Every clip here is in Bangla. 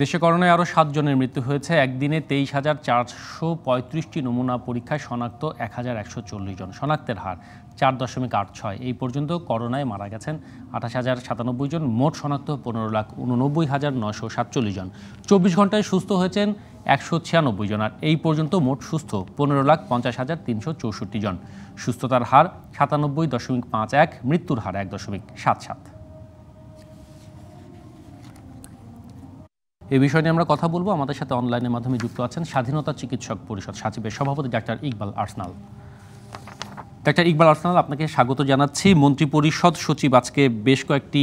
देशे करोनाय आरो 7 जनेर मृत्यु हयेছে एकदिने 23,435টি नमूना परीक्षाय शनाक्त 1,140 जन शनाक्तेर हार 4.86 এই পর্যন্ত করোনায় মারা গেছেন 28,097 জন মোট শনাক্ত 15,89,947 জন 24 ঘন্টায় সুস্থ হয়েছেন 196 জন আর এই পর্যন্ত মোট সুস্থ 15,50,364 জন সুস্থতার হার 97.51 মৃত্যুর হার 1.77 এই বিষয় নিয়ে আমরা কথা বলবো আমাদের সাথে অনলাইনের মাধ্যমে যুক্ত আছেন স্বাধীনতা চিকিৎসক পরিষদ সচিবের সভাপতি ডাক্তার ইকবাল আর্সেনাল। ডাক্তার ইকবাল আর্সেনাল আপনাকে স্বাগত জানাচ্ছি। মন্ত্রিপরিষদ সচিব আজকে বেশ কয়েকটি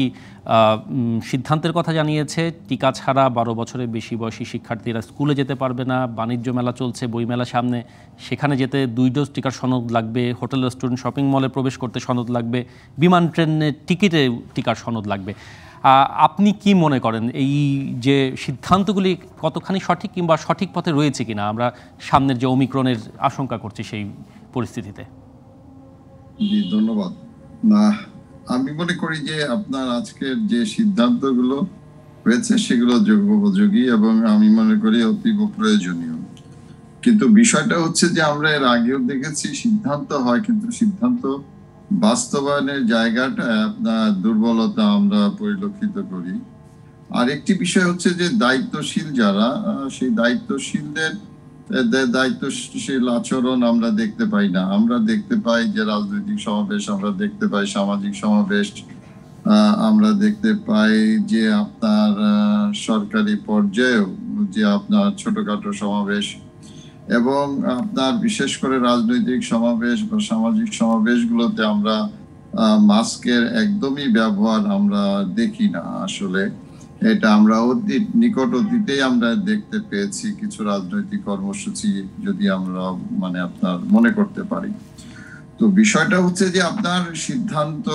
সিদ্ধান্তের কথা জানিয়েছে, টিকা ছাড়া 12 বছরের বেশি বয়সী শিক্ষার্থীরা স্কুলে যেতে পারবে না, বাণিজ্য মেলা চলছে, বইমেলা সামনে, সেখানে যেতে 2 ডোজ টিকার সনদ লাগবে, হোটেল রেস্টুরেন্ট শপিং মলে প্রবেশ করতে সনদ লাগবে, বিমান ট্রেনের টিকিটে টিকার সনদ লাগবে। আপনি কি মনে করেন এই যে সিদ্ধান্তগুলি কতখানি সঠিক কিংবা সঠিক পথে রয়েছে কিনা আমরা সামনের যে ওমিক্রনের আশঙ্কা করছি সেই পরিস্থিতিতে? জি ধন্যবাদ। না, আমি মনে করি যে আপনার আজকের যে সিদ্ধান্তগুলো হয়েছে সেগুলো যুগোপযোগী এবং আমি মনে করি অতীব প্রয়োজনীয়, কিন্তু বিষয়টা হচ্ছে যে আমরা এর আগেও দেখেছি সিদ্ধান্ত হয় কিন্তু সিদ্ধান্ত বাস্তবায়নের জায়গাটা আপনার দুর্বলতা আমরা পরিলক্ষিত করি। আর একটি বিষয় হচ্ছে যে দায়িত্বশীল যারা, সেই দায়িত্বশীলদের দায়িত্বশীল আচরণ আমরা দেখতে পাই না। আমরা দেখতে পাই যে রাজনৈতিক সমাবেশ, আমরা দেখতে পাই সামাজিক সমাবেশ, আমরা দেখতে পাই যে আপনার সরকারি পর্যায়েও যে আপনার ছোটখাটো সমাবেশ এবং আপনার বিশেষ করে রাজনৈতিক সমাবেশ বা সামাজিক সমাবেশগুলোতে আমরা মাস্কের একদমই ব্যবহার আমরা দেখি না। আসলে এটা আমরা অতি নিকট অতীতেই আমরা দেখতে পেয়েছি কিছু রাজনৈতিক কর্মসূচি, যদি আমরা মানে আপনার মনে করতে পারি। তো বিষয়টা হচ্ছে যে আপনার সিদ্ধান্ত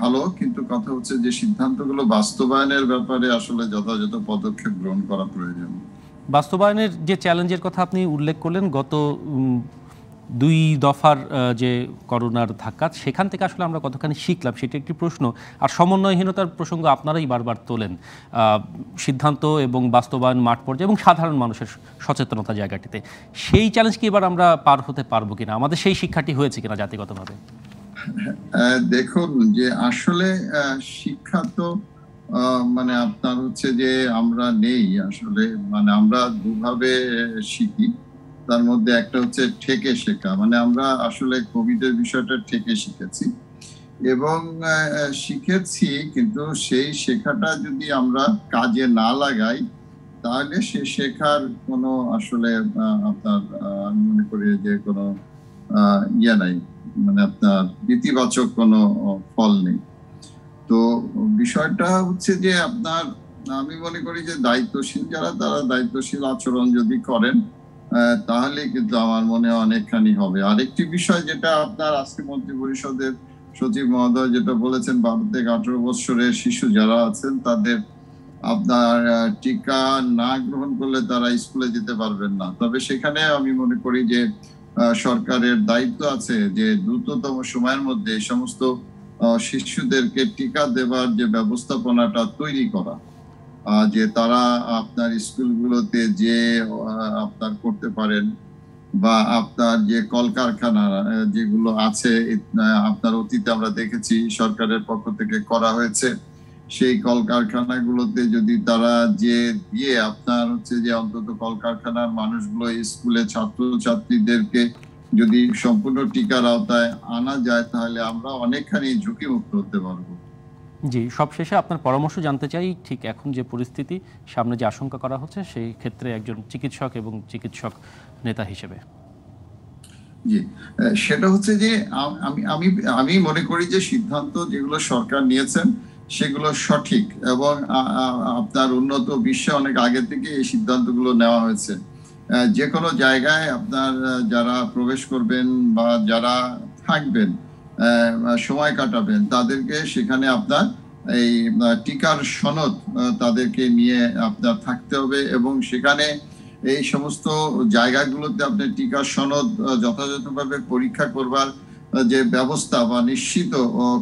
ভালো, কিন্তু কথা হচ্ছে যে সিদ্ধান্তগুলো বাস্তবায়নের ব্যাপারে আসলে যথাযথ পদক্ষেপ গ্রহণ করা প্রয়োজন। বাস্তবায়নের যে চ্যালেঞ্জের কথা আপনি উল্লেখ করলেন, গত 2 দফার যে করোনার ধাক্কা সেখান থেকে আসলে আমরা কতখানি শিখলাম সেটি একটি প্রশ্ন। আর সমন্বয়হীনতার প্রসঙ্গ আপনারাই বারবার তোলেন, সিদ্ধান্ত এবং বাস্তবায়ন মাঠ পর্যায়ে এবং সাধারণ মানুষের সচেতনতা জায়গাটিতে, সেই চ্যালেঞ্জ কি এবার আমরা পার হতে পারবো কিনা, আমাদের সেই শিক্ষাটি হয়েছে কিনা জাতিগতভাবে? দেখুন যে আসলে শিক্ষা তো মানে আপনার হচ্ছে যে আমরা নেই। আসলে মানে আমরা দুভাবে শিখি, তার মধ্যে একটা হচ্ছে ঠেকে শেখা, মানে আমরা আসলে কোভিডের বিষয়টা ঠেকে শিখেছি এবং শিখেছি, কিন্তু সেই শেখাটা যদি আমরা কাজে না লাগাই তাহলে সে শেখার কোনো আসলে আপনার আমি মনে করি যে কোনো ইয়ে নাই, মানে আপনার ইতিবাচক কোনো ফল নেই। তো বিষয়টা হচ্ছে যে আপনার আমি মনে করি যে দায়িত্বশীল যারা, তারা দায়িত্বশীল আচরণ যদি করেন তাহলে কিন্তু আমার মনে অনেকখানি হবে। আরেকটি বিষয় যেটা আপনার আজকে মন্ত্রিপরিষদের সচিব মহোদয় যেটা বলেছেন, 12 থেকে 18 বছরের শিশু যারা আছেন তাদের আপনার টিকা না গ্রহণ করলে তারা স্কুলে যেতে পারবেন না। তবে সেখানে আমি মনে করি যে সরকারের দায়িত্ব আছে যে দ্রুততম সময়ের মধ্যে এই সমস্ত শিশুদেরকে টিকা দেবার যে ব্যবস্থাপনাটা তৈরি করা, যে তারা আপনার স্কুলগুলোতে যে আপনার করতে পারেন বা আপনার যে কলকারখানা যেগুলো আছে আপনার অতীতে আমরা দেখেছি সরকারের পক্ষ থেকে করা হয়েছে, সেই কলকারখানাগুলোতে যদি তারা যে দিয়ে আপনার হচ্ছে যে অন্তত কলকারখানার মানুষগুলো স্কুলে ছাত্রছাত্রীদেরকে যদি সম্পূর্ণ টিকার আওতায় আনা যায় তাহলে আমরা অনেকখানি ঝুঁকিমুক্ত হতে পারবো। জি, সবশেষে আপনার পরামর্শ জানতে চাই, ঠিক এখন যে পরিস্থিতি সামনে যে আশঙ্কা করা হচ্ছে সেই ক্ষেত্রে একজন চিকিৎসক এবং চিকিৎসক নেতা হিসেবে। জি, সেটা হচ্ছে যে আমি মনে করি যে সিদ্ধান্ত যেগুলো সরকার নিয়েছেন সেগুলো সঠিক এবং আপনার উন্নত বিশ্বে অনেক আগে থেকে এই সিদ্ধান্তগুলো নেওয়া হয়েছে। যে কোনো জায়গায় আপনার যারা প্রবেশ করবেন বা যারা থাকবেন সময় কাটাবেন তাদেরকে সেখানে আপনার এই টিকার সনদ তাদেরকে নিয়ে আপনার থাকতে হবে এবং সেখানে এই সমস্ত জায়গাগুলোতে আপনি টিকার সনদ যথাযথভাবে পরীক্ষা করবার যে ব্যবস্থা বা নিশ্চিত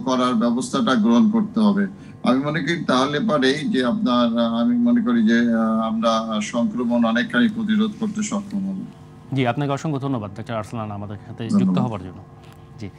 করার ব্যবস্থাটা গ্রহণ করতে হবে। আমি মনে করি তাহলে পরেই যে আপনার আমি মনে করি যে আমরা সংক্রমণ অনেকখানি প্রতিরোধ করতে সক্ষম হব। জি, আপনাকে অসংখ্য ধন্যবাদ ডাক্তার আরসলান আমাদের সাথে যুক্ত হওয়ার জন্য।